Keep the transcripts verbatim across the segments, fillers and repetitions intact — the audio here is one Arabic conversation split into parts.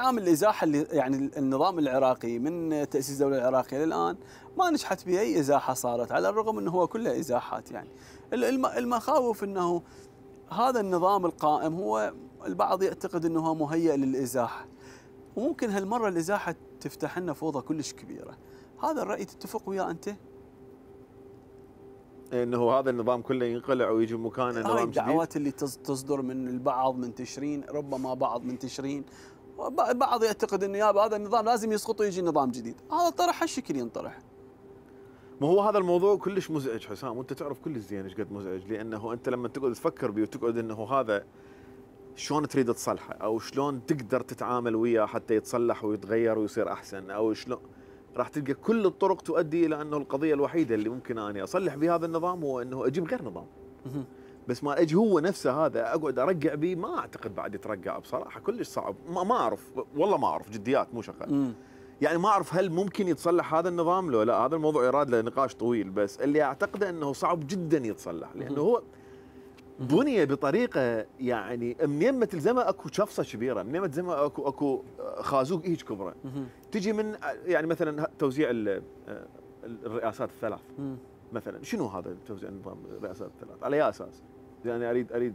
عامل اللي ازاح اللي يعني النظام العراقي من تاسيس الدوله العراقيه للان ما نجحت به اي ازاحه صارت، على الرغم انه هو كله ازاحات. يعني المخاوف انه هذا النظام القائم هو البعض يعتقد انه هو مهيئ للازاحه، وممكن هالمره الازاحه تفتح لنا فوضى كلش كبيره. هذا الراي تتفق وياه انت؟ انه هذا النظام كله ينقلع ويجي مكانه نظام جديد؟ الدعوات اللي تصدر من البعض من تشرين، ربما بعض من تشرين، بعض يعتقد انه يابا هذا النظام لازم يسقط ويجي نظام جديد، هذا طرح هالشكل ينطرح. ما هو هذا الموضوع كلش مزعج حسام، وانت تعرف كل زين ايش قد مزعج، لانه انت لما تقعد تفكر بيه وتقعد انه هذا شلون تريد تصلحه او شلون تقدر تتعامل وياه حتى يتصلح ويتغير ويصير احسن، او شلون راح تلقى كل الطرق تؤدي الى انه القضيه الوحيده اللي ممكن اني اصلح بهذا النظام هو انه اجيب غير نظام. بس ما اجي هو نفسه هذا اقعد ارجع به، ما اعتقد بعد يترجع بصراحه، كلش صعب. ما اعرف والله، ما اعرف، جديات مو شغل. يعني ما اعرف هل ممكن يتصلح هذا النظام لو لا، هذا الموضوع يراد له نقاش طويل، بس اللي اعتقده انه صعب جدا يتصلح، لانه هو بني بطريقه يعني منين ما تلزمها اكو شفصه كبيره، منين ما تلزمها اكو اكو خازوق هيج كبره تجي من يعني مثلا توزيع الرئاسات الثلاث مثلا. شنو هذا توزيع نظام الرئاسات الثلاث؟ على اي اساس؟ يعني اريد اريد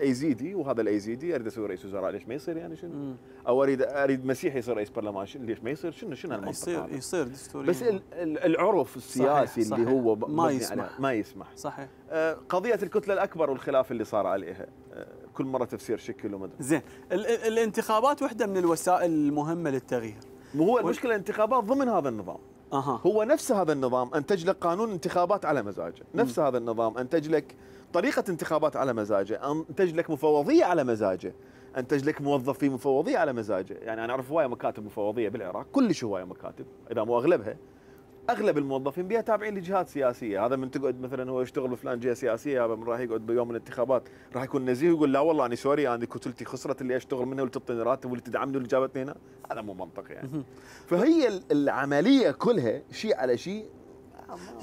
اي زي دي وهذا الاي زي دي اريد اسوي رئيس وزراء، ليش ما يصير يعني شنو؟ مم. او اريد اريد مسيحي يصير رئيس برلمان، ليش ما يصير؟ شنو شنو المنطق؟ يصير هذا؟ يصير دستوريا، بس العرف السياسي صحيح اللي صحيح هو ما يسمح ما يسمح صحيح. آه قضيه الكتله الاكبر والخلاف اللي صار عليها، آه كل مره تفسير شكل وما ادري. زين ال ال الانتخابات واحده من الوسائل المهمه للتغيير. هو المشكله الانتخابات ضمن هذا النظام. أه. هو نفس هذا النظام انتج لك قانون انتخابات على مزاجه، نفس مم. هذا النظام انتج لك طريقة انتخابات على مزاجه، انتج لك مفوضية على مزاجه، انتج لك موظفين مفوضية على مزاجه. يعني انا اعرف هواية مكاتب مفوضية بالعراق، كلش هواية مكاتب، اذا مو اغلبها، اغلب الموظفين بها تابعين لجهات سياسية. هذا من تقعد مثلا هو يشتغل بفلان جهة سياسية، هذا من راح يقعد بيوم الانتخابات راح يكون نزيه ويقول لا والله انا سوري، انا كتلتي خسرت اللي اشتغل منها واللي تعطيني راتب واللي تدعمني واللي جابتني هنا، هذا مو منطقي يعني. فهي العملية كلها شيء على شيء.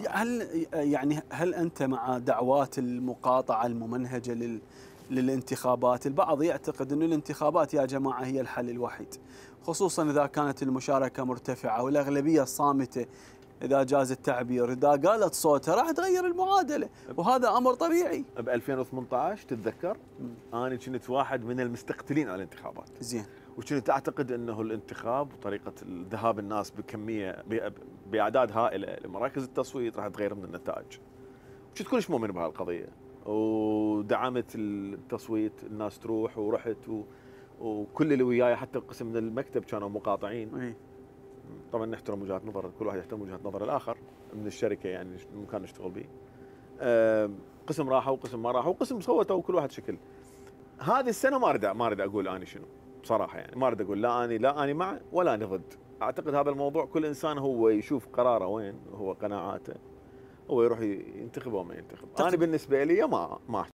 هل يعني هل انت مع دعوات المقاطعه الممنهجه لل للانتخابات؟ البعض يعتقد انه الانتخابات يا جماعه هي الحل الوحيد، خصوصا اذا كانت المشاركه مرتفعه والاغلبيه الصامته، اذا جاز التعبير، اذا قالت صوتها راح تغير المعادله، وهذا امر طبيعي. ب ألفين وثمانطعش تتذكر انا كنت واحد من المستقتلين على الانتخابات. زين. وكنت اعتقد انه الانتخاب وطريقه ذهاب الناس بكميه باعداد هائله لمراكز التصويت راح تغير من النتائج. كنت كلش مؤمن بهالقضيه ودعمت التصويت، الناس تروح، ورحت و... وكل اللي وياي حتى قسم من المكتب كانوا مقاطعين. طبعا نحترم وجهات نظر، كل واحد يحترم وجهه نظر الاخر من الشركه يعني المكان نشتغل به. قسم راحوا وقسم ما راحوا وقسم صوتوا وكل واحد شكل. هذه السنه ما اريد ما اريد اقول اني شنو بصراحه، يعني ما اريد اقول لا اني لا اني مع ولا اني ضد. اعتقد هذا الموضوع كل انسان هو يشوف قراره وين، هو قناعاته، هو يروح ينتخب او ما ينتخب. انا بالنسبه لي ما ما